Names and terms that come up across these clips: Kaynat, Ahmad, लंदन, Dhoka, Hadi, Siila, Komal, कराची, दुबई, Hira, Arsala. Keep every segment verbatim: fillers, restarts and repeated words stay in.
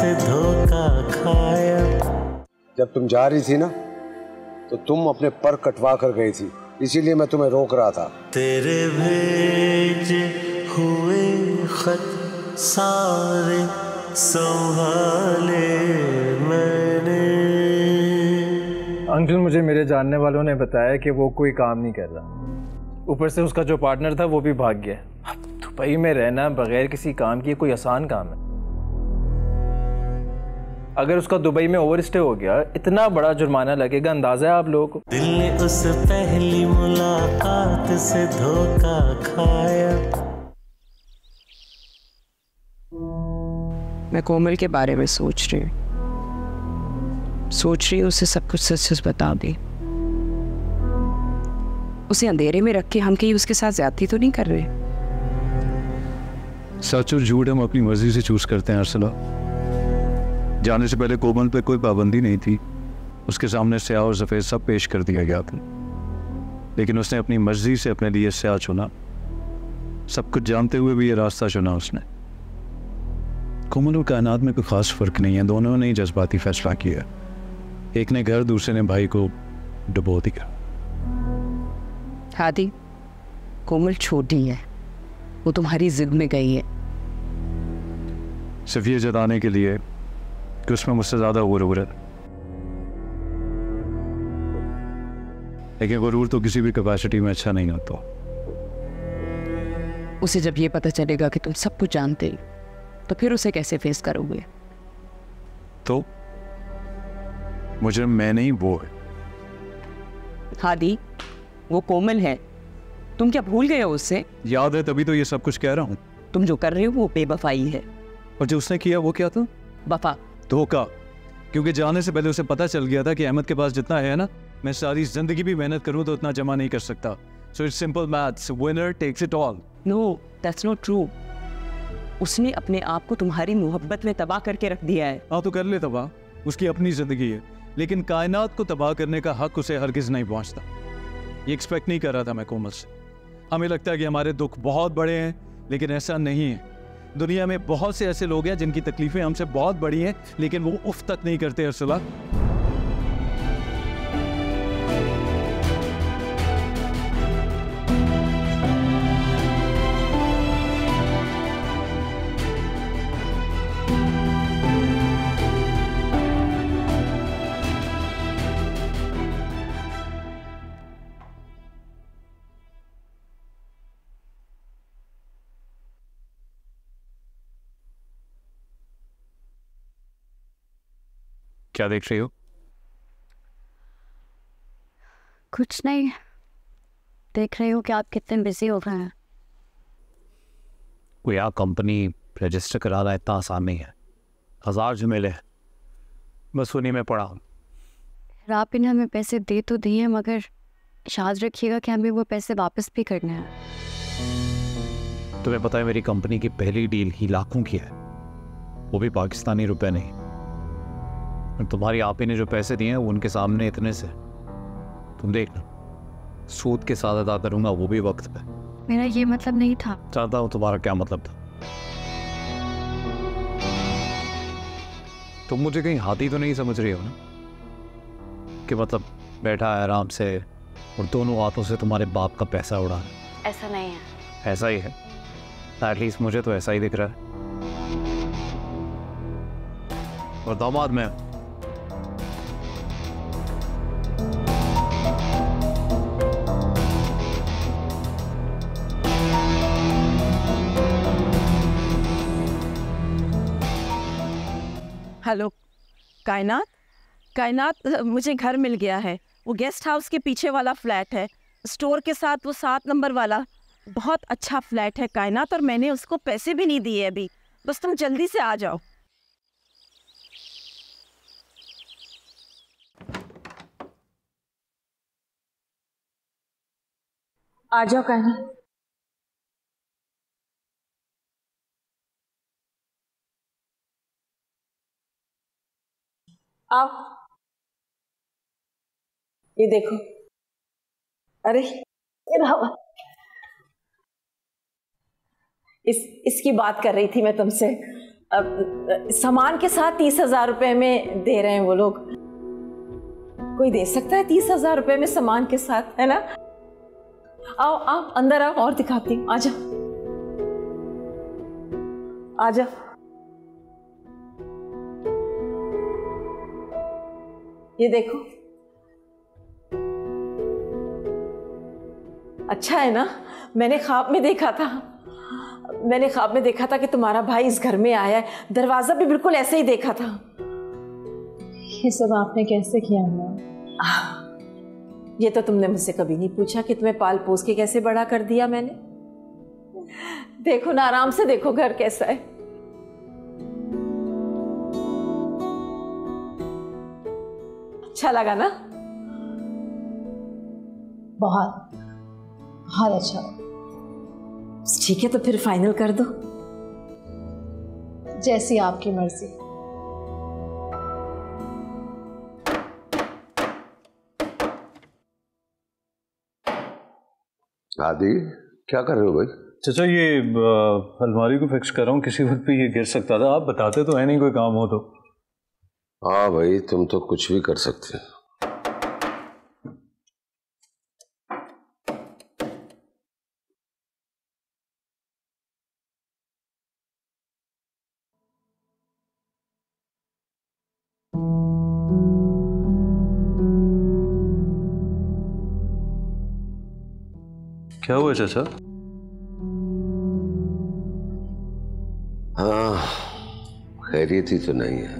से धोखा खाया। जब तुम जा रही थी ना तो तुम अपने पर कटवा कर गई थी, इसीलिए मैं तुम्हें रोक रहा था। तेरे भेजे हुए खत सारे संभाले मैंने। अंकल, मुझे मेरे जानने वालों ने बताया कि वो कोई काम नहीं कर रहा, ऊपर से उसका जो पार्टनर था वो भी भाग गया। अब दुबई में रहना बगैर किसी काम किए कोई आसान काम है? अगर उसका दुबई में ओवरस्टे हो गया, इतना बड़ा जुर्माना लगेगा, अंदाजा है आप लोगों को? दिल ने उस पहली मुलाकात से धोखा खाया। मैं कोमल के बारे में सोच रही हूँ, सोच रही हूँ उसे सब कुछ सच सच बता दे। उसे अंधेरे में रख के हम कहीं उसके साथ ज्यादती तो नहीं कर रहे? सच और झूठ हम अपनी मर्जी से चूज करते हैं अरसला। जाने से पहले कोमल पे कोई पाबंदी नहीं थी, उसके सामने स्याह और सफ़ेद सब पेश कर दिया गया था, लेकिन उसने अपनी मर्जी से अपने लिए स्याह चुना। सब कुछ जानते हुए भी ये रास्ता चुना उसने। कोमल और कायनात में कोई ख़ास फ़र्क नहीं है, दोनों ने ही जज्बाती फैसला किया। एक ने घर, दूसरे ने भाई को डुबो दिया। हादी, कोमल छोटी है, वो तुम्हारी जिद में गई है। सिर्फ ये जताने के लिए कि उसमें मुझसे ज्यादा गुरूर है, लेकिन गुरूर तो किसी भी कैपेसिटी में अच्छा नहीं होता। उसे जब ये पता चलेगा कि तुम सब कुछ जानते हो, तो फिर उसे कैसे फेस करोगे? तो मुझे मैं नहीं, वो है हादी, वो कोमल है। तुम क्या भूल गए हो उससे? याद है, तभी तो ये सब कुछ कह रहा हूँ। तुम जो कर रहे हो वो बेवफाई है। और जो उसने किया वो क्या था? बफा, धोखा। क्योंकि जाने से पहले उसे पता चल गया था कि अहमद के पास जितना है ना, मैं सारी जिंदगी भी मेहनत करूं तो उतना जमा नहीं कर सकता। So it's simple maths, winner takes it all. No, that's not true. उसने अपने आप को तुम्हारी मोहब्बत में तबाह करके रख दिया है। हाँ तो कर ले तबाह, उसकी अपनी जिंदगी है, लेकिन कायनात को तबाह करने का हक उसे हरगिज नहीं पहुँचता। ये एक्सपेक्ट नहीं कर रहा था मैं कोमल से। हमें लगता है कि हमारे दुख बहुत बड़े हैं, लेकिन ऐसा नहीं है। दुनिया में बहुत से ऐसे लोग हैं जिनकी तकलीफें हमसे बहुत बड़ी हैं, लेकिन वो उफ तक नहीं करते अरसला। क्या देख रही हो? कुछ नहीं, देख रही हो कि आप कितने बिजी हो गए हैं। कोई आप कंपनी रजिस्टर कराना इतना आसान नहीं है, हजार झमेले हैं, बस उन्हीं में पड़ा हूँ। आप इन्हें हमें पैसे दे तो दिए, मगर याद रखिएगा कि हमें वो पैसे वापस भी करने हैं। तुम्हें पता है मेरी कंपनी की पहली डील ही लाखों की है, वो भी पाकिस्तानी रुपए नहीं। तुम्हारी आप ही ने जो पैसे दिए हैं उनके सामने इतने से, तुम देखना सूद के साथ अदा करूंगा, वो भी वक्त पे। मेरा ये मतलब नहीं था। चाहता हूँ तुम्हारा क्या मतलब था। तुम मुझे कहीं हाथी तो नहीं समझ रही हो ना, कि मतलब बैठा है आराम से और दोनों हाथों से तुम्हारे बाप का पैसा उड़ा है। ऐसा नहीं है। ऐसा ही है, एटलीस्ट मुझे तो ऐसा ही दिख रहा है। और दामाद में हेलो कायनात, कायनात मुझे घर मिल गया है। वो गेस्ट हाउस के पीछे वाला फ्लैट है, स्टोर के साथ वो सात नंबर वाला, बहुत अच्छा फ्लैट है कायनात। और मैंने उसको पैसे भी नहीं दिए अभी, बस तुम जल्दी से आ जाओ। आ जाओ कायनात। आओ, ये देखो। अरे इस इसकी बात कर रही थी मैं तुमसे। सामान के साथ तीस हजार रुपए में दे रहे हैं वो लोग। कोई दे सकता है तीस हजार रुपए में सामान के साथ, है ना? आओ आप अंदर आओ और दिखाती हूँ। आजा आजा। ये देखो, अच्छा है ना? मैंने ख्वाब में देखा था, मैंने ख्वाब में देखा था कि तुम्हारा भाई इस घर में आया है। दरवाजा भी बिल्कुल ऐसे ही देखा था। ये सब आपने कैसे किया अम्मा? ये तो तुमने मुझसे कभी नहीं पूछा कि तुम्हें पाल पोस के कैसे बड़ा कर दिया मैंने। देखो ना, आराम से देखो घर कैसा है। अच्छा लगा ना? बहुत बहुत अच्छा। ठीक है तो फिर फाइनल कर दो, जैसी आपकी मर्जी। आदि क्या कर रहे हो भाई? चाचा ये अलमारी को फिक्स कर रहा हूँ, किसी वक्त भी ये गिर सकता था। आप बताते तो है नहीं, कोई काम हो तो। हाँ भाई, तुम तो कुछ भी कर सकते हो। क्या हुआ चाचा? हाँ, खैरियत ही तो नहीं है।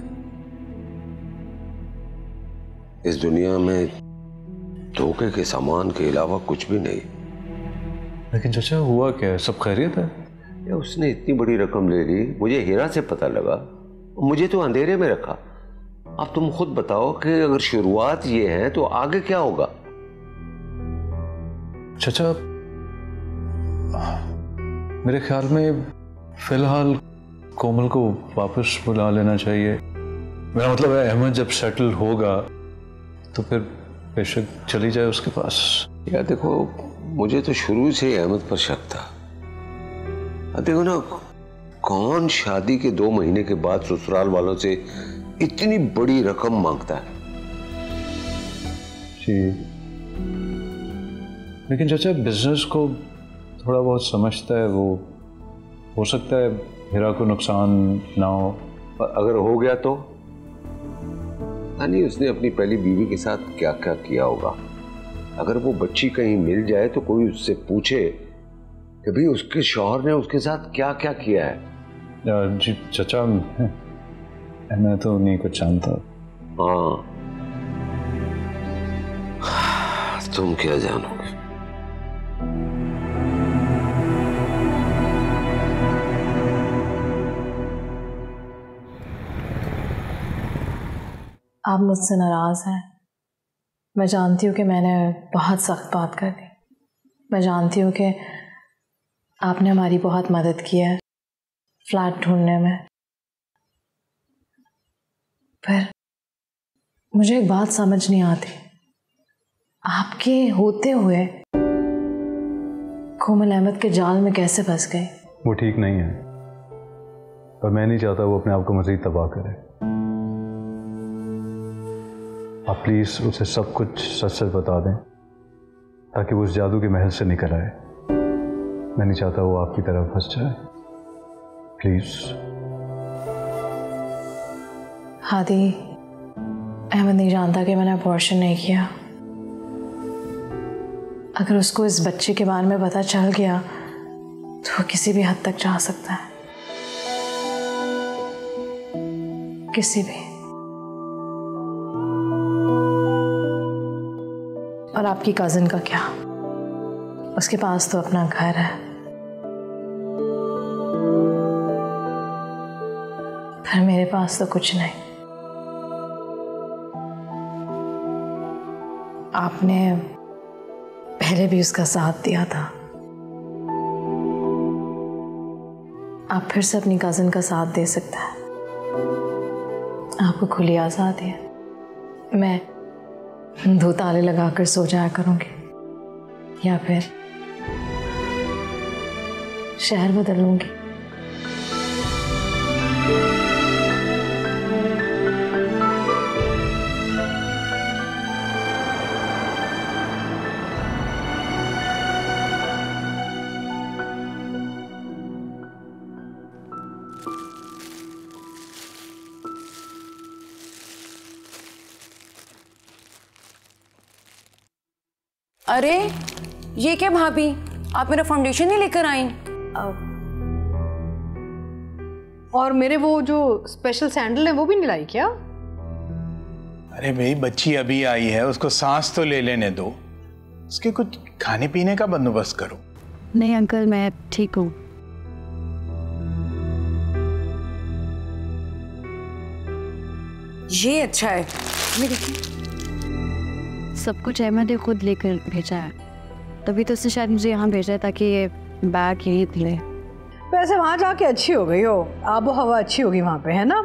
इस दुनिया में धोखे के सामान के अलावा कुछ भी नहीं। लेकिन चाचा हुआ क्या है? सब खैरियत है? या उसने इतनी बड़ी रकम ले ली, मुझे हीरा से पता लगा, मुझे तो अंधेरे में रखा। अब तुम खुद बताओ कि अगर शुरुआत ये है तो आगे क्या होगा? चाचा मेरे ख्याल में फिलहाल कोमल को वापस बुला लेना चाहिए। मेरा मतलब है अहमद जब सेटल होगा तो फिर बेशक चली जाए उसके पास। यार देखो, मुझे तो शुरू से अहमद पर शक था। देखो ना, कौन शादी के दो महीने के बाद ससुराल वालों से इतनी बड़ी रकम मांगता है? जी लेकिन चाचा बिजनेस को थोड़ा बहुत समझता है वो, हो सकता है हीरा को नुकसान ना हो। अगर हो गया तो? यानी उसने अपनी पहली बीवी के साथ क्या क्या किया होगा। अगर वो बच्ची कहीं मिल जाए तो कोई उससे पूछे कि भाई उसके शौहर ने उसके साथ क्या क्या किया है। जी चाचा मैं तो नहीं कुछ जानता। हाँ तुम क्या जानोगे? आप मुझसे नाराज हैं, मैं जानती हूँ कि मैंने बहुत सख्त बात कर दी। मैं जानती हूँ कि आपने हमारी बहुत मदद की है फ्लैट ढूंढने में, पर मुझे एक बात समझ नहीं आती। आपके होते हुए कोमल अहमद के जाल में कैसे फंस गई? वो ठीक नहीं है और मैं नहीं चाहता वो अपने आप को मज़ीद तबाह करे। आप प्लीज़ उसे सब कुछ सच सच बता दें ताकि वो उस जादू के महल से निकल आए। मैं नहीं चाहता वो आपकी तरफ फंस जाए, प्लीज़। हादी, अहमद नहीं जानता कि मैंने अबॉर्शन नहीं किया। अगर उसको इस बच्चे के बारे में पता चल गया तो वो किसी भी हद तक जा सकता है, किसी भी। और आपकी कजिन का क्या? उसके पास तो अपना घर है। पर मेरे पास तो कुछ नहीं। आपने पहले भी उसका साथ दिया था, आप फिर से अपनी कजिन का साथ दे सकते हैं। आपको खुली आजादी है। मैं दो ताले लगाकर सो जाया करूंगी या फिर शहर बदल लूंगी। अरे ये क्या भाभी, आप मेरा फाउंडेशन नहीं लेकर आई? और मेरे वो जो स्पेशल सैंडल है वो भी नहीं लाई क्या? अरे भाई बच्ची अभी आई है, उसको सांस तो ले लेने दो, उसके कुछ खाने पीने का बंदोबस्त करो। नहीं अंकल मैं ठीक हूँ। ये अच्छा है, ये देखिए सब कुछ अहमद ने खुद लेकर भेजा है, तभी तो उसने शायद मुझे यहाँ भेजा है ताकि ये बैग यहीं ले। वैसे वहाँ जाके अच्छी हो गई हो, आबो हवा अच्छी होगी वहाँ पे, है ना?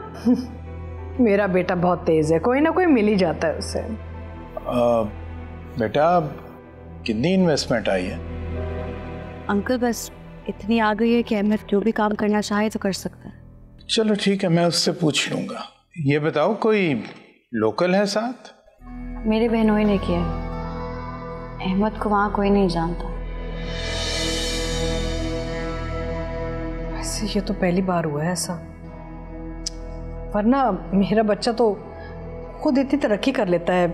मेरा बेटा बहुत तेज है, कोई ना कोई मिल ही जाता है उससे। बेटा कितनी इन्वेस्टमेंट आई है? अंकल बस इतनी आ गई है कि मैं जो भी काम करना चाहे तो कर सकता है। चलो ठीक है, मैं उससे पूछ लूँगा। ये बताओ कोई लोकल है साथ? मेरी बहनों ही ने किया है, अहमद को वहाँ कोई नहीं जानता। वैसे ये तो पहली बार हुआ है ऐसा, वरना मेरा बच्चा तो खुद इतनी तरक्की कर लेता है।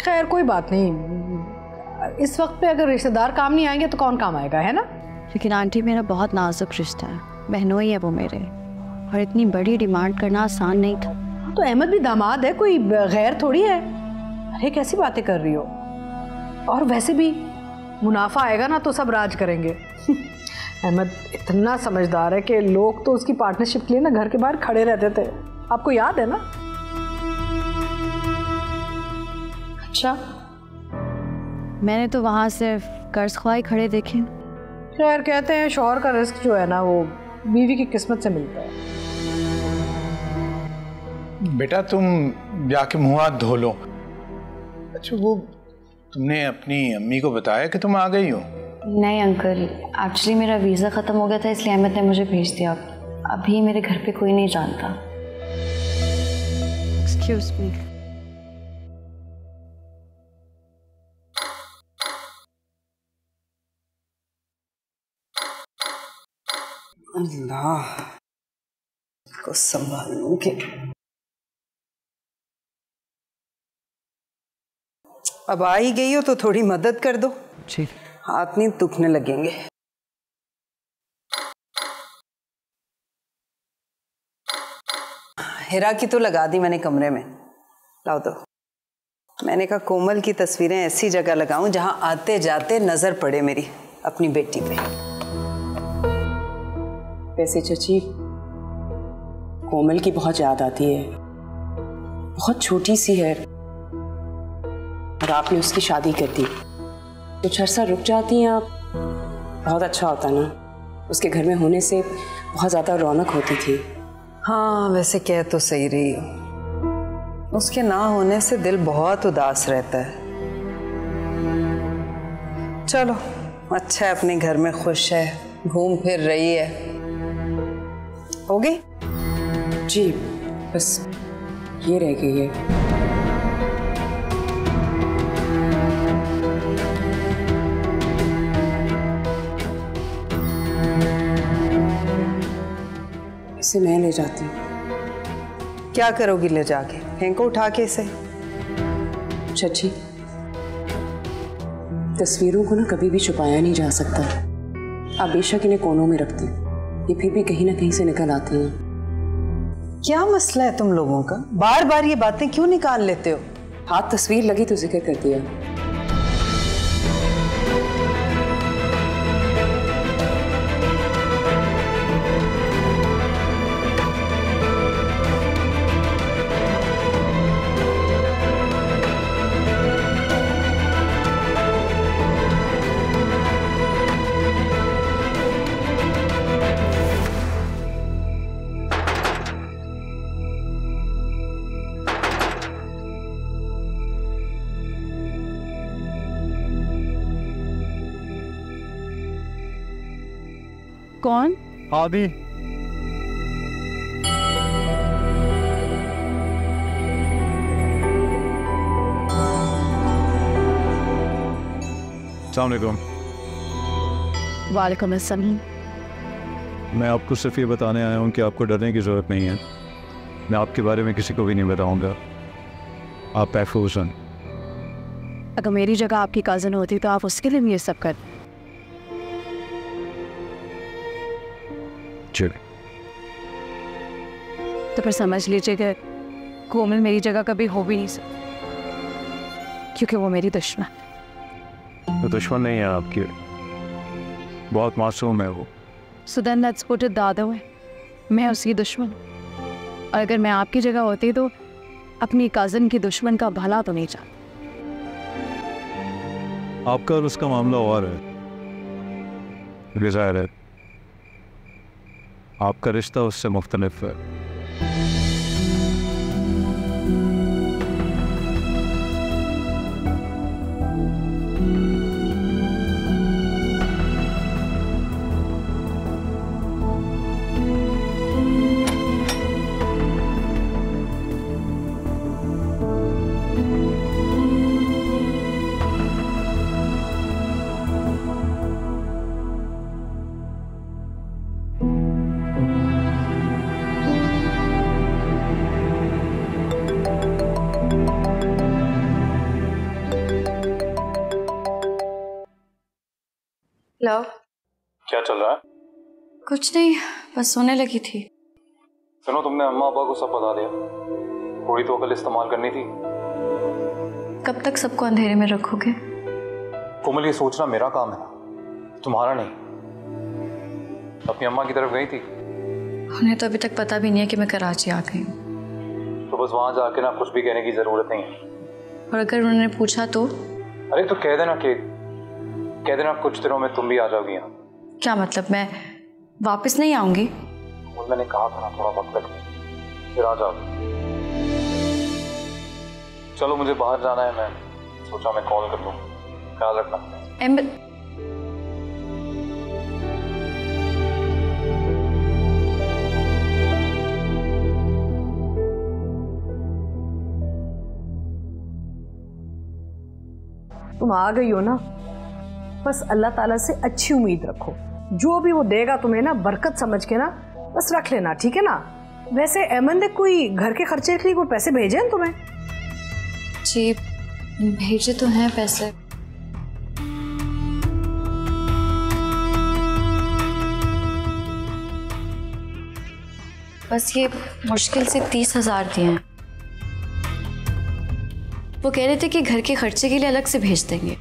खैर कोई बात नहीं, इस वक्त पे अगर रिश्तेदार काम नहीं आएंगे तो कौन काम आएगा, है ना? लेकिन आंटी मेरा बहुत नाजुक रिश्ता है, बहनों ही है वो मेरे, और इतनी बड़ी डिमांड करना आसान नहीं था। तो अहमद भी दामाद है, कोई गैर थोड़ी है। अरे कैसी बातें कर रही हो, और वैसे भी मुनाफा आएगा ना तो सब राज करेंगे। अहमद इतना समझदार है कि लोग तो उसकी पार्टनरशिप के लिए ना घर के बाहर खड़े रहते थे, आपको याद है ना? अच्छा मैंने तो वहाँ सिर्फ कर्ज ख्वाही खड़े देखे। खैर कहते हैं शौहर का रिस्क जो है ना वो बीवी की किस्मत से मिलता है। बेटा तुम जाके मुँह हाथ धो लो। अच्छा वो तुमने अपनी अम्मी को बताया कि तुम आ गई हो? नहीं अंकल, एक्चुअली मेरा वीज़ा ख़त्म हो गया था इसलिए अहमद ने मुझे भेज दिया। अभी मेरे घर पे कोई नहीं जानता। Excuse me. अल्लाह को संभालूंगी। अब आ ही गई हो तो थोड़ी मदद कर दो, हाथ नहीं दुखने लगेंगे। हिरा की तो लगा दी मैंने कमरे में, लाओ दो। मैंने कहा कोमल की तस्वीरें ऐसी जगह लगाऊं जहां आते जाते नजर पड़े मेरी अपनी बेटी पे। वैसे चची कोमल की बहुत याद आती है, बहुत छोटी सी है और आपने उसकी शादी कर दी। कुछ अर्सा रुक जाती हैं आप, बहुत अच्छा होता ना, उसके घर में होने से बहुत ज़्यादा रौनक होती थी। हाँ वैसे कह तो सही रही, उसके ना होने से दिल बहुत उदास रहता है। चलो अच्छा है अपने घर में खुश है, घूम फिर रही है। हो गई? जी बस ये रह गई है। इसे मैं ले जाती हूँ। क्या करोगी ले जाके, हैंको उठा के इसे? चाची तस्वीरों को ना कभी भी छुपाया नहीं जा सकता, आप बेशक इन्हें कोनों में रखती हैं ये फिर भी कहीं ना कहीं से निकल आती हैं। क्या मसला है तुम लोगों का, बार बार ये बातें क्यों निकाल लेते हो? हाथ तस्वीर लगी तो जिक्र कर दिया। कौन? हादी। अस्सलामुअलैकुम। वालेकुम अस्सलाम। मैं आपको सिर्फ ये बताने आया हूँ कि आपको डरने की ज़रूरत नहीं है, मैं आपके बारे में किसी को भी नहीं बताऊँगा, आप महफूज़ हैं। अगर मेरी जगह आपकी कज़न होती तो आप उसके लिए भी ये सब कर। तो फिर समझ लीजिए कि कोमल मेरी जगह कभी हो भी नहीं सकती, क्योंकि वो मेरी दुश्मन। तो दुश्मन नहीं है आपकी, बहुत मासूम है वो। सुदन let's put it that way, मैं उसकी दुश्मन। और अगर मैं आपकी जगह होती तो अपनी कज़न की दुश्मन का भला तो नहीं चाहती। आपका और उसका मामला और है, रिजायर है। आपका रिश्ता उससे मुख्तलिफ है। क्या चल रहा है? कुछ नहीं, बस सोने लगी थी। सुनो, तुमने अम्मा अब्बा को सब बता दिया? थोड़ी तो अकल इस्तेमाल करनी थी। कब तक सबको अंधेरे में रखोगे? कोमल, ये सोचना मेरा काम है, तुम्हारा नहीं। अपनी अम्मा की तरफ गई थी? उन्हें तो अभी तक पता भी नहीं है कि मैं कराची आ गई हूँ। तो बस वहां जाके ना कुछ भी कहने की जरूरत नहीं है। और अगर उन्होंने पूछा तो? अरे तो कह देना कि कह देना कुछ दिनों में तुम भी आ जाओगी यहाँ। क्या मतलब, मैं वापस नहीं आऊंगी? मैंने कहा था थोड़ा वक्त लगे, फिर आ जाओगी। चलो, मुझे बाहर जाना है, मैं सोचा मैं कॉल कर लूं। ख्याल रखना। एम... तुम आ गई हो ना, बस अल्लाह ताला से अच्छी उम्मीद रखो। जो भी वो देगा तुम्हें ना बरकत समझ के ना बस रख लेना, ठीक है ना? वैसे अहमद ने कोई घर के खर्चे के लिए कोई पैसे भेजे हैं तुम्हें? जी, भेजे तो हैं पैसे। बस ये मुश्किल से तीस हजार दिए हैं। वो कह रहे थे कि घर के खर्चे के लिए अलग से भेज देंगे।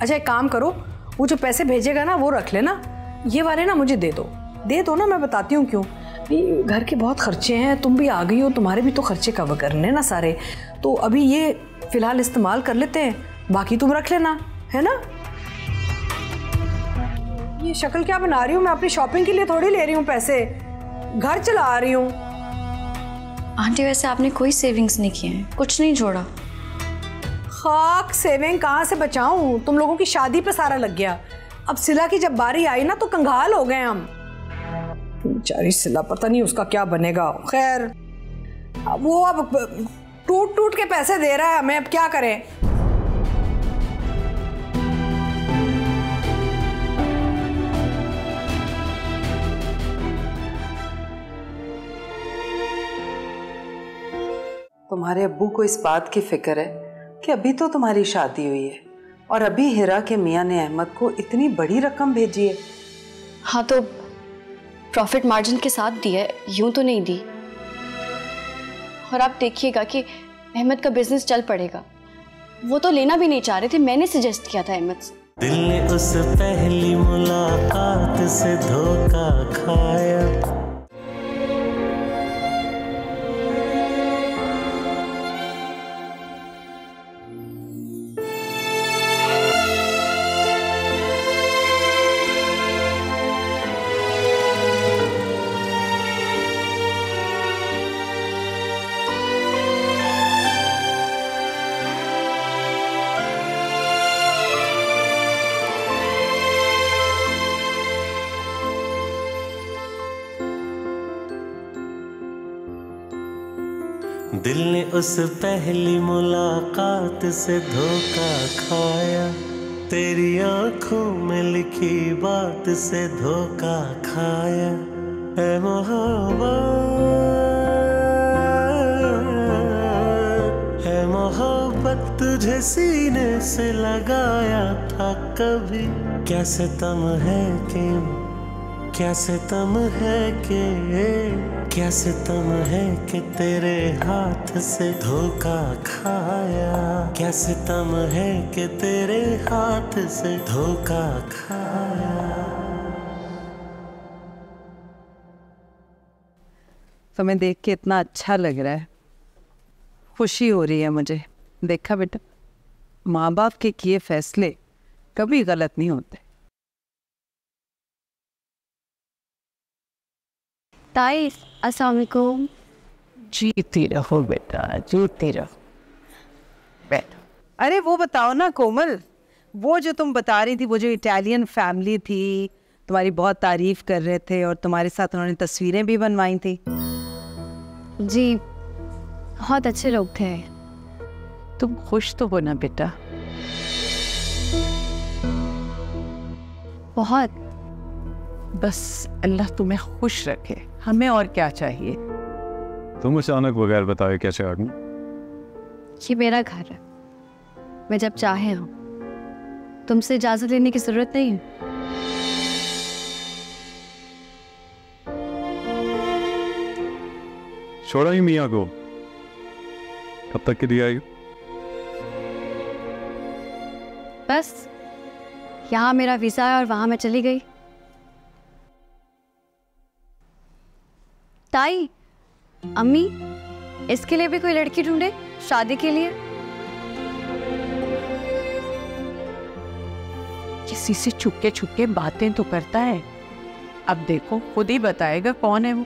अच्छा, एक काम करो, वो जो पैसे भेजेगा ना वो रख लेना, ये वाले ना मुझे दे दो। दे दो ना, मैं बताती हूँ क्यों। घर के बहुत खर्चे हैं, तुम भी आ गई हो, तुम्हारे भी तो खर्चे कवर करने ना सारे। तो अभी ये फिलहाल इस्तेमाल कर लेते हैं, बाकी तुम रख लेना, है ना? ये शक्ल क्या बना रही हूँ मैं? अपनी शॉपिंग के लिए थोड़ी ले रही हूँ पैसे, घर चला रही हूँ। आंटी, वैसे आपने कोई सेविंग्स नहीं किए हैं, कुछ नहीं जोड़ा। खाक सेविंग कहाँ से बचाऊं, तुम लोगों की शादी पे सारा लग गया। अब सिला की जब बारी आई ना तो कंगाल हो गए हम। बेचारी सिला, पता नहीं उसका क्या बनेगा। खैर, अब वो अब टूट टूट के पैसे दे रहा है हमें, अब क्या करें? तुम्हारे अब्बू को इस बात की फिक्र है कि अभी तो तुम्हारी शादी हुई है और अभी हिरा के मियाँ ने अहमद को इतनी बड़ी रकम भेजी है। हाँ, तो प्रॉफिट मार्जिन के साथ दी है, यूं तो नहीं दी। और आप देखिएगा कि अहमद का बिजनेस चल पड़ेगा। वो तो लेना भी नहीं चाह रहे थे, मैंने सजेस्ट किया था अहमद से। दिल ने उस पहली मुलाकात से धोखा खाया। दिल ने उस पहली मुलाकात से धोखा खाया, तेरी आंखों में लिखी बात से धोखा खाया। ऐ मोहब्बत, ऐ मोहब्बत, तुझे सीने से लगाया था कभी, क्या सितम है के, क्या सितम है के, क्या सितम है कि तेरे हाथ से धोखा खाया, क्या सितम है कि तेरे हाथ से धोखा खाया। तो मैं देख के इतना अच्छा लग रहा है, खुशी हो रही है मुझे। देखा बेटा, माँ बाप के किए फैसले कभी गलत नहीं होते। ताई, अस्सलाम वालेकुम। जीती रहो बेटा, जीती रहो। बैठो। अरे वो बताओ ना कोमल, वो जो तुम बता रही थी, वो जो इटालियन फैमिली थी, तुम्हारी बहुत तारीफ कर रहे थे और तुम्हारे साथ उन्होंने तस्वीरें भी बनवाई थी। जी, बहुत अच्छे लोग थे। तुम खुश तो हो ना बेटा? बहुत। बस अल्लाह तुम्हें खुश रखे, हमें और क्या चाहिए। तुम अचानक बगैर बताए कैसे आ गई? ये मेरा घर है, मैं जब चाहे हूँ। तुमसे इजाजत लेने की जरूरत नहीं है। छोड़ा ही मियाँ को, कब तक के लिए आई? बस यहाँ मेरा वीजा है और वहां मैं चली गई। ताई, अम्मी, इसके लिए भी कोई लड़की ढूंढे शादी के लिए। किसी से छुपके छुपके बातें तो करता है, अब देखो खुद ही बताएगा कौन है वो।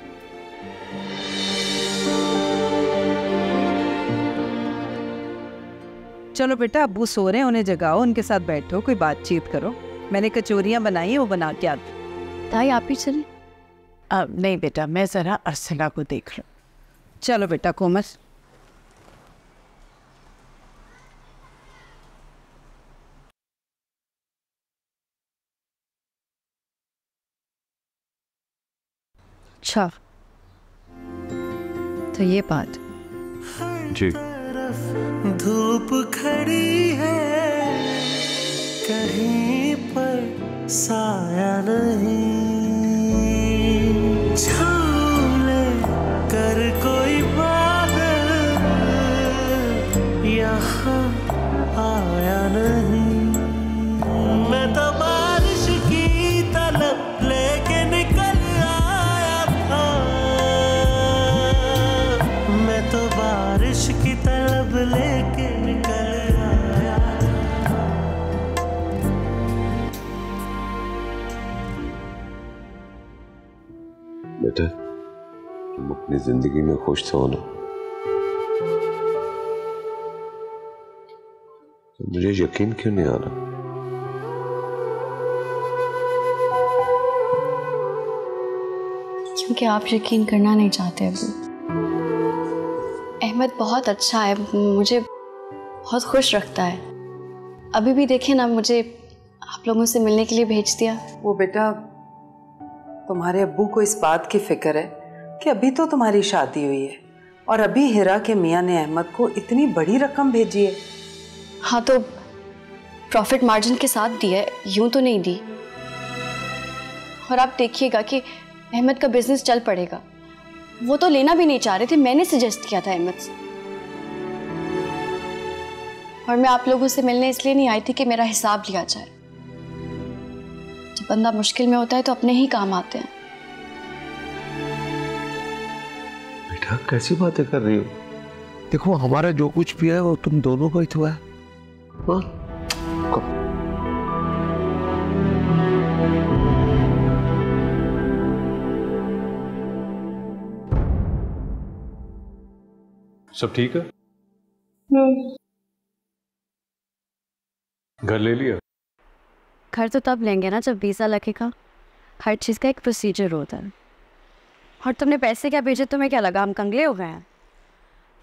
चलो बेटा, अब्बू सो रहे हैं, उन्हें जगाओ, उनके साथ बैठो, कोई बातचीत करो। मैंने कचौरियाँ बनाई हैं, वो बना के आती। ताई आप ही चले? अब नहीं बेटा, मैं जरा अरसला को देख लूँ। चलो बेटा कोमल। अच्छा, तो ये बात जी। धूप खड़ी है, कहीं पर साया नहीं, झूम कर कोई बादल यहाँ आया नहीं। मैं तो बारिश की तलब लेके निकल आया था, मैं तो बारिश की तलब लेके निकल आया। बेटा, तुम अपनी जिंदगी में खुश तो हो ना? तो मुझे यकीन क्यों नहीं आ रहा? क्योंकि आप यकीन करना नहीं चाहते। अभी अहमद बहुत अच्छा है, मुझे बहुत खुश रखता है। अभी भी देखें ना, मुझे आप लोगों से मिलने के लिए भेज दिया। वो बेटा, तुम्हारे अब्बू को इस बात की फिक्र है कि अभी तो तुम्हारी शादी हुई है और अभी हिरा के मियाँ ने अहमद को इतनी बड़ी रकम भेजी है। हाँ, तो प्रॉफिट मार्जिन के साथ दी है, यूं तो नहीं दी। और आप देखिएगा कि अहमद का बिजनेस चल पड़ेगा। वो तो लेना भी नहीं चाह रहे थे, मैंने सजेस्ट किया था अहमद से। और मैं आप लोगों से मिलने इसलिए नहीं आई थी कि मेरा हिसाब लिया जाए। जब बंदा मुश्किल में होता है तो अपने ही काम आते हैं। बेटा, कैसी बातें कर रही हो? देखो, हमारा जो कुछ भी है वो तुम दोनों का ही तो है। सब ठीक है? घर ले लिया? घर तो तब लेंगे ना जब वीजा लगेगा। हर चीज का एक प्रोसीजर होता है। और तुमने पैसे क्या भेजे? तुम्हें क्या लगा हम कंगले हो गए हैं?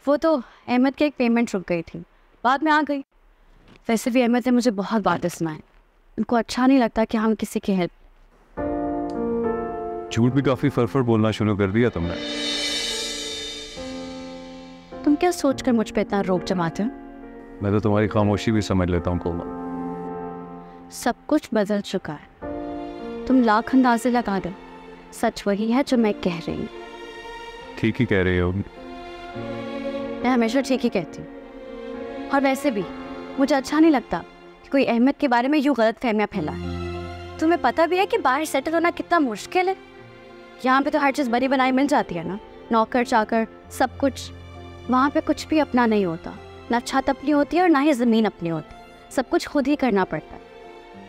वो तो अहमद की एक पेमेंट रुक गई थी, बाद में आ गई। वैसे भी अहमद ने मुझे बहुत बातें सुनाई, उनको अच्छा नहीं लगता कि हम किसी की हेल्प। झूठ भी काफी फरफर बोलना शुरू कर दिया तुमने। तुम क्या सोचकर मुझ पे इतना रोक जमाते हो? मैं तो तुम्हारी खामोशी भी समझ लेता हूँ कोमल। सब कुछ बदल चुका है, तुम लाख अंदाजे लगा दो, सच वही है जो मैं कह रही हूँ। ठीक ही कह रही हो, मैं हमेशा ठीक ही कहती हूँ। और वैसे भी मुझे अच्छा नहीं लगता कि कोई अहमद के बारे में यूँ गलत फहमियाँ फैलाए। तुम्हें पता भी है कि बाहर सेटल होना कितना मुश्किल है, यहाँ पे तो हर चीज़ बनी बनाई मिल जाती है ना, नौकर चाकर सब कुछ। वहाँ पे कुछ भी अपना नहीं होता, ना छत अपनी होती है और ना ही ज़मीन अपनी होती, सब कुछ खुद ही करना पड़ता है।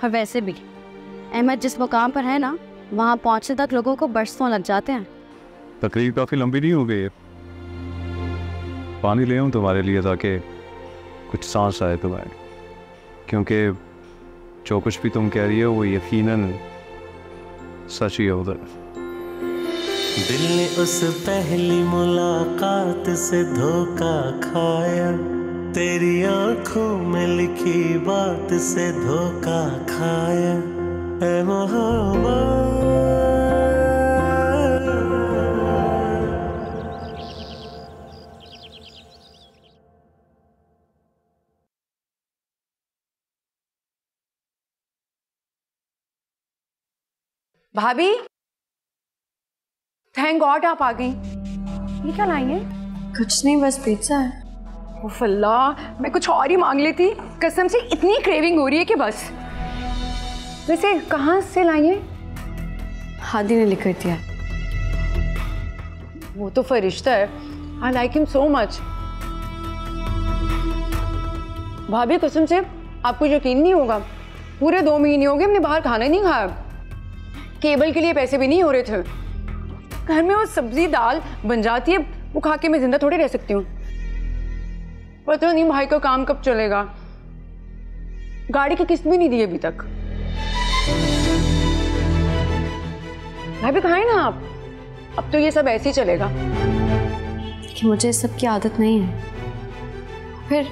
और वैसे भी अहमद जिस मुकाम पर है ना, वहाँ पहुँचने तक लोगों को बरसों लग जाते हैं। तकरीब काफ़ी लंबी नहीं हो गई है, पानी ले आऊँ तुम्हारे लिए ताकि कुछ सांस आए तुम्हारे, क्योंकि जो कुछ भी तुम कह रही हो वो यकीनन सच ही है। उधर दिल ने उस पहली मुलाकात से धोखा खाया, तेरी आँखों में लिखी बात से धोखा खाया, ऐ मोहब्बत। भाभी, थैंक गॉड आप आ गई। ये क्या लाई है? कुछ नहीं, बस पिज्जा है। ओह अल्लाह, मैं कुछ और ही मांग लेती, कसम से इतनी क्रेविंग हो रही है कि बस। वैसे कहाँ से लाई है? हादी ने लिख दिया। वो तो फरिश्ता है, I like him so much. भाभी कसम से आपको यकीन नहीं होगा, पूरे दो महीने हो गए हमने बाहर खाना ही नहीं खाया, केबल के लिए पैसे भी नहीं हो रहे थे। घर में वो सब्जी दाल बन जाती है, वो खा के मैं जिंदा थोड़ी रह सकती हूँ। पता नहीं भाई का काम कब चलेगा, गाड़ी की किस्त भी नहीं दी अभी तक। भाभी खाएं ना आप, अब तो ये सब ऐसे ही चलेगा। कि मुझे इस सब की आदत नहीं है, फिर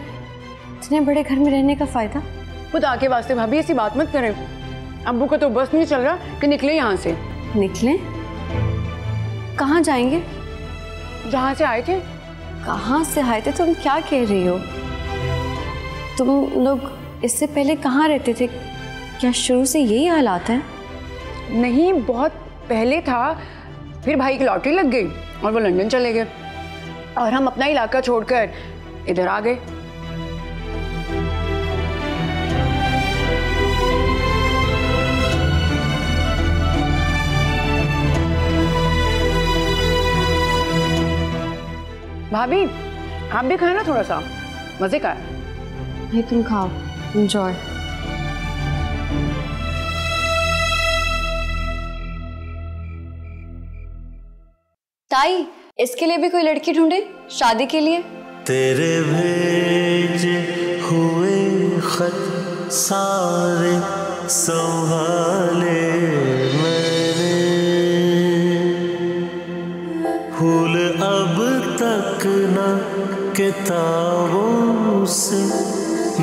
इतने बड़े घर में रहने का फायदा। खुदा के वास्ते भाभी ऐसी बात मत करें, अब्बू को तो बस नहीं चल रहा कि निकले यहाँ से। निकले? कहाँ जाएंगे? जहाँ से आए थे। कहाँ से आए थे? तुम क्या कह रही हो? तुम लोग इससे पहले कहाँ रहते थे? क्या शुरू से यही हालात है? नहीं, बहुत पहले था, फिर भाई की लॉटरी लग गई और वो लंदन चले गए और हम अपना इलाका छोड़कर इधर आ गए। भाभी आप भी खाए ना थोड़ा सा, मजे का है। नहीं तुम खाओ, एंजॉय। ताई, इसके लिए भी कोई लड़की ढूंढे शादी के लिए। तेरे भेजे हुए खत सारे संभाले मैंने, भूल अब तक ना किताबों से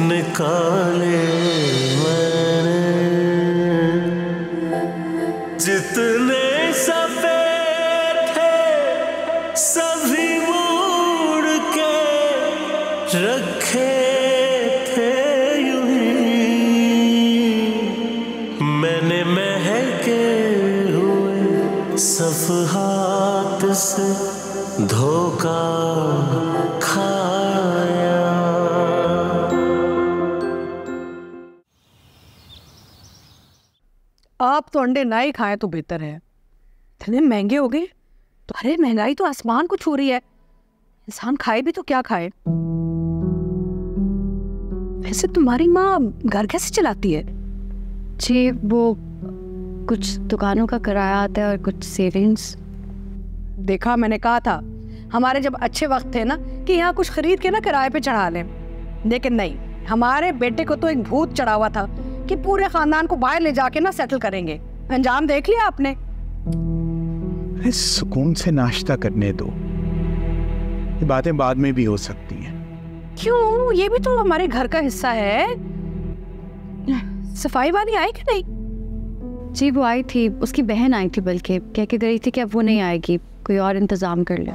निकाले मैंने, जितने सफेद थे सभी मोड़ के रखे थे यूं ही, मैंने महके हुए सफहात से धोखा खाया। आप तो अंडे ना ही खाएं तो बेहतर है, इतने महंगे हो गए। तो अरे महंगाई तो आसमान को छू रही है, इंसान खाए भी तो क्या खाए। वैसे तुम्हारी माँ घर कैसे चलाती है? जी वो कुछ दुकानों का किराया आता है और कुछ सेविंग्स। देखा, मैंने कहा था हमारे जब अच्छे वक्त थे ना कि यहाँ कुछ खरीद के ना किराए पे चढ़ा लें, लेकिन नहीं, हमारे बेटे को तो एक भूत चढ़ा हुआ था कि पूरे खानदान को बाहर ले जाके ना सेटल करेंगे। अंजाम देख लिया आपने। सुकून से नाश्ता करने दो, ये बातें बाद में भी हो सकती हैं। क्यों, ये भी तो हमारे घर का हिस्सा है। सफाई वाली आई कि नहीं? जी वो आई थी, उसकी बहन आई थी, बल्कि कह के गई थी कि अब वो नहीं आएगी, कोई और इंतजाम कर ले।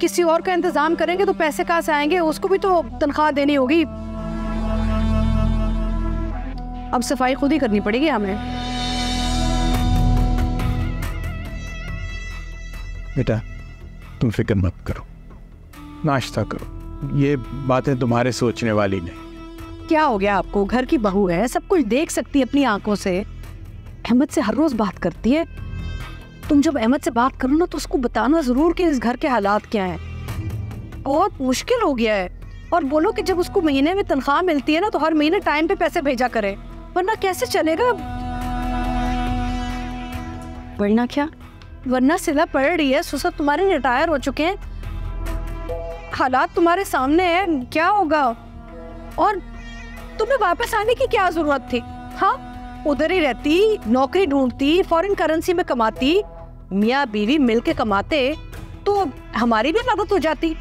किसी और का इंतजाम करेंगे तो पैसे कहाँ से आएंगे? उसको भी तो तनख्वाह देनी होगी। अब सफाई खुद ही करनी पड़ेगी हमें। बेटा तुम फिक्र मत करो, नाश्ता करो, ये बातें तुम्हारे सोचने वाली नहीं। क्या हो गया आपको? घर की बहू है, सब कुछ देख सकती है अपनी आंखों से। अहमद से हर रोज बात करती है। तुम जब अहमद से बात करो ना तो उसको बताना जरूर कि इस घर के हालात क्या हैं। बहुत मुश्किल हो गया है। और बोलो कि जब उसको महीने में तनख्वाह मिलती है ना तो हर महीने टाइम पे पैसे भेजा करे, वरना कैसे चलेगा। वरना क्या? वरना सिला पड़ रही है, ससुर तुम्हारे रिटायर हो चुके हैं, हालात तुम्हारे सामने हैं, क्या होगा। और तुम्हें वापस आने की क्या जरूरत थी? हाँ, उधर ही रहती, नौकरी ढूंढती, फॉरेन करेंसी में कमाती, मियाँ बीवी मिलके कमाते तो हमारी भी मदद हो जाती।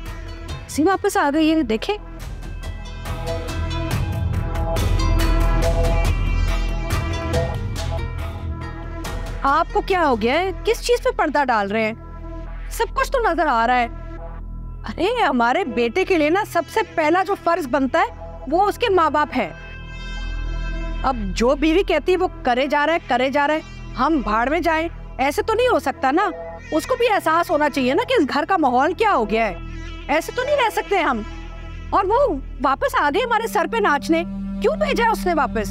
सी वापस आ गई है, देखे। आपको क्या हो गया है? किस चीज पे पर्दा डाल रहे हैं? सब कुछ तो नजर आ रहा है। अरे हमारे बेटे के लिए ना सबसे पहला जो फर्ज बनता है वो उसके माँ बाप है। अब जो बीवी कहती है वो करे जा रहा है, करे जा रहा है, हम भाड़ में जाएं, ऐसे तो नहीं हो सकता ना। उसको भी एहसास होना चाहिए ना कि इस घर का माहौल क्या हो गया है, ऐसे तो नहीं रह सकते हम। और वो वापस आ गए हमारे सर पे नाचने, क्यों भेजा है उसने वापस?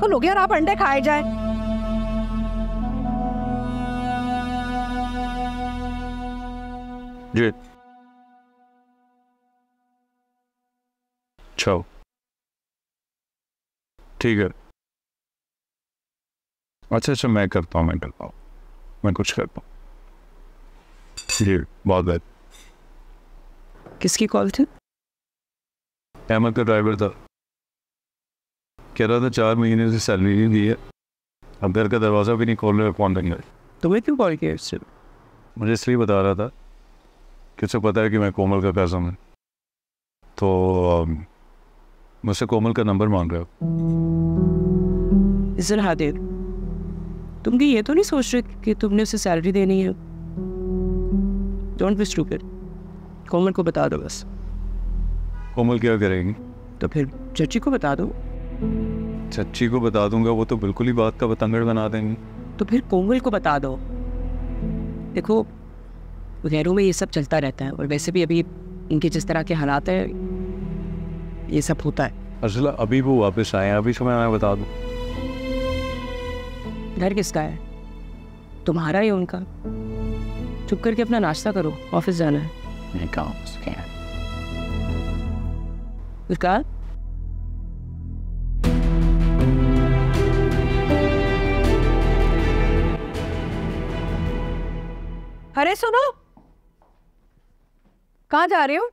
तो लोगे और आप अंडे खाए जाए। जी छो ठीक है, अच्छा अच्छा मैं करता हूँ, मैं करता हूँ, मैं कुछ करता हूँ। जी बहुत बेहतर। किसकी कॉल थी? अहमद का ड्राइवर था, कह रहा था चार महीने से सैलरी नहीं दी है, अब घर का दरवाज़ा भी नहीं खोल रहे, फोन देंगे। तुम्हें क्यों कॉल किया इससे? मुझे इसलिए बता रहा था कि उसे पता है कि मैं कोमल का कज़न हूँ, तो मुझसे कोमल का नंबर मांग रहे हो। जरा हादी, तुम ये तो नहीं सोच रहे कि तुमने उसे सैलरी देनी है? डोंट बी स्टूपिड, कोमल को बता दो बस। कोमल क्या करेगी? तो फिर चची को बता दो। चची को बता दूंगा, वो तो बिल्कुल ही बात का बतंगड़ बना देंगी। तो फिर कोमल को बता दो। देखो घरों में ये सब चलता रहता है, और वैसे भी अभी इनके जिस तरह के हालात है ये सब होता है। अरसला अभी वो वापस आए, अभी समय मैं बता दूं। डर किसका है? तुम्हारा ही उनका। चुप करके अपना नाश्ता करो, ऑफिस जाना है। मैं उसका अरे सुनो, कहाँ जा रहे हो?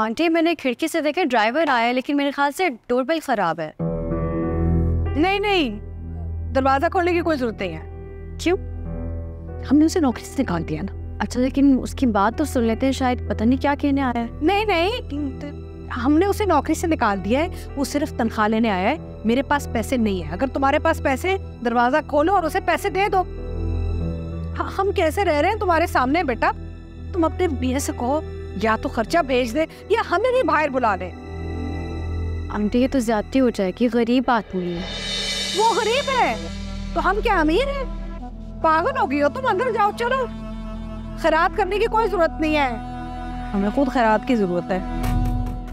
आंटी मैंने खिड़की से देखा ड्राइवर आया, लेकिन मेरे ख्याल से डोरबेल खराब है। नहीं नहीं, दरवाजा खोलने की कोई जरूरत नहीं है। क्यों? हमने उसे नौकरी से निकाल दिया ना। अच्छा लेकिन उसकी बात तो सुन लेते हैं, शायद पता नहीं क्या कहने आया है। नहीं नहीं, हमने उसे नौकरी से निकाल दिया है, वो सिर्फ तनख्वाह लेने आया है। मेरे पास पैसे नहीं है, अगर तुम्हारे पास पैसे, दरवाजा खोलो और उसे पैसे दे दो। हम कैसे रह रहे हैं तुम्हारे सामने बेटा? तुम अपने मियां से कहो या तो खर्चा भेज दे या हमें भी बाहर बुला ले। आंटी ये तो ज्यादती हो जाएगी, गरीब आदमी है। वो गरीब है तो हम क्या अमीर हैं? पागल हो गई हो तुम, अंदर जाओ चलो। खैरात करने की कोई जरूरत नहीं है, हमें खुद खैरात की जरूरत है।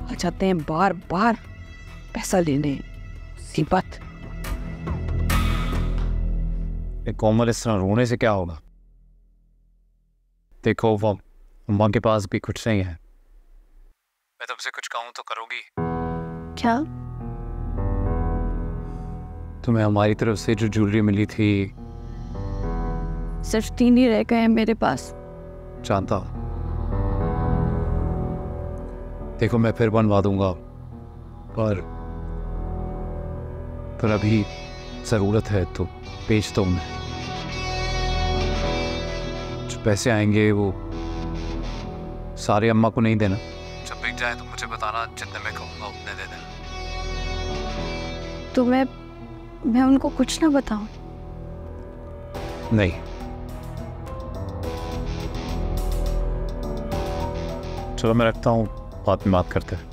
आ जाते हैं बार बार पैसा लेने, सिपत। कोमल इस तरह रोने से क्या होगा? देखो वो अम्मा के पास भी कुछ नहीं है। मैं तुमसे कुछ कहूँ तो करोगी क्या? तुम्हें हमारी तरफ से जो ज्वेलरी मिली थी, सिर्फ तीन ही रह गए हैं मेरे पास। जानता, देखो मैं फिर बनवा दूंगा, पर पर अभी जरूरत है तो बेच दो उन्हें। जो पैसे आएंगे वो सारे अम्मा को नहीं देना। जब बिक जाए तो मुझे बताना, जितने मैं कहूँगा उतने दे देना। तो मैं मैं उनको कुछ ना बताऊँ? नहीं चलो मैं रखता हूँ, बाद में बात करते हैं।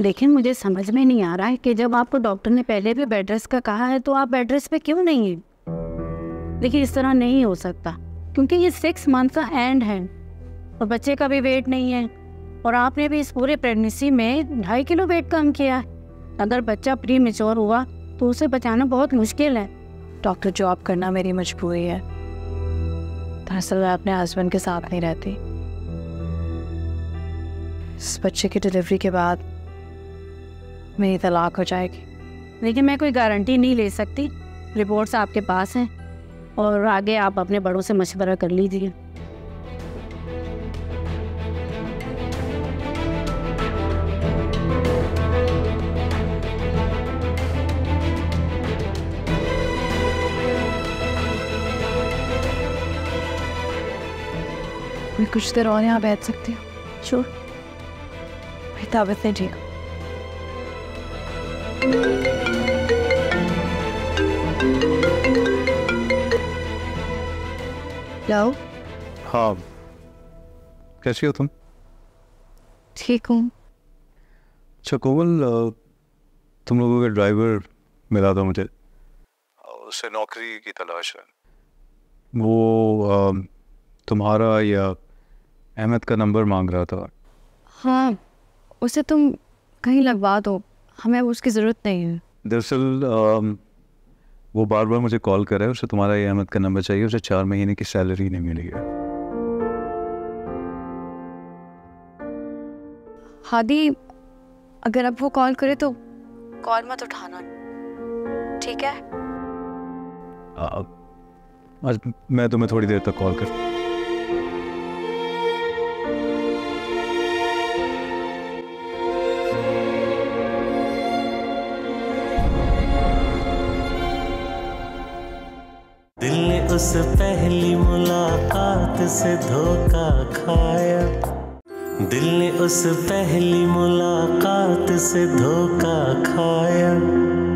लेकिन मुझे समझ में नहीं आ रहा है कि जब आपको डॉक्टर ने पहले भी बेड रेस्ट का कहा है तो आप बेड रेस्ट पे क्यों नहीं है। लेकिन इस तरह नहीं हो सकता क्योंकि ये सिक्स मंथ का एंड है और बच्चे का भी वेट नहीं है और आपने भी इस पूरे प्रेगनेंसी में ढाई किलो वेट कम किया है। अगर बच्चा प्री मेच्योर हुआ तो उसे बचाना बहुत मुश्किल है। डॉक्टर जॉब करना मेरी मजबूरी है, दरअसल मैं अपने हस्बैंड के साथ नहीं रहती। इस बच्चे की डिलीवरी के बाद मेरी तलाक हो जाएगी, लेकिन मैं कोई गारंटी नहीं ले सकती। रिपोर्ट्स आपके पास हैं और आगे आप अपने बड़ों से मशवरा कर लीजिए। मैं कुछ देर और यहाँ बैठ सकती हूँ? श्योर। मेरी तबीयत नहीं ठीक। हेलो। हाँ, कैसी हो तुम? ठीक हूँ। अच्छा कोमल, तुम लोगों का ड्राइवर मिला था मुझे, उसे नौकरी की तलाश है। वो आ, तुम्हारा या अहमद का नंबर मांग रहा था। हाँ, उसे तुम कहीं लगवा दो, हमें उसकी ज़रूरत नहीं है। दरअसल वो बार बार मुझे कॉल कर रहा है, उसे तुम्हारा या अहमद का नंबर चाहिए। उसे चार महीने की सैलरी नहीं मिली है। हादी, अगर अब वो कॉल करे तो कॉल मत उठाना, ठीक है? आ, मैं तुम्हें थोड़ी देर तक कॉल कर। उस पहली मुलाकात से धोखा खाया, दिल ने उस पहली मुलाकात से धोखा खाया,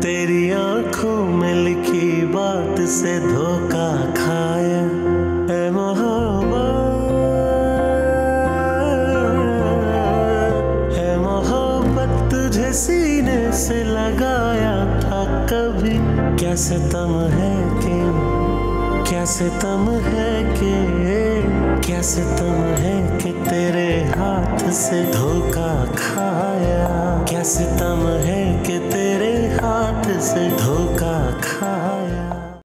तेरी आँखों में लिखी बात से धोखा खाया। ऐ मोहब्बत, ऐ मोहब्बत तुझे सीने से लगाया था कभी, क्या सितम है कि क्या सितम है कि क्या सितम है कि तेरे हाथ से धोखा खाया, क्या सितम है कि तेरे हाथ से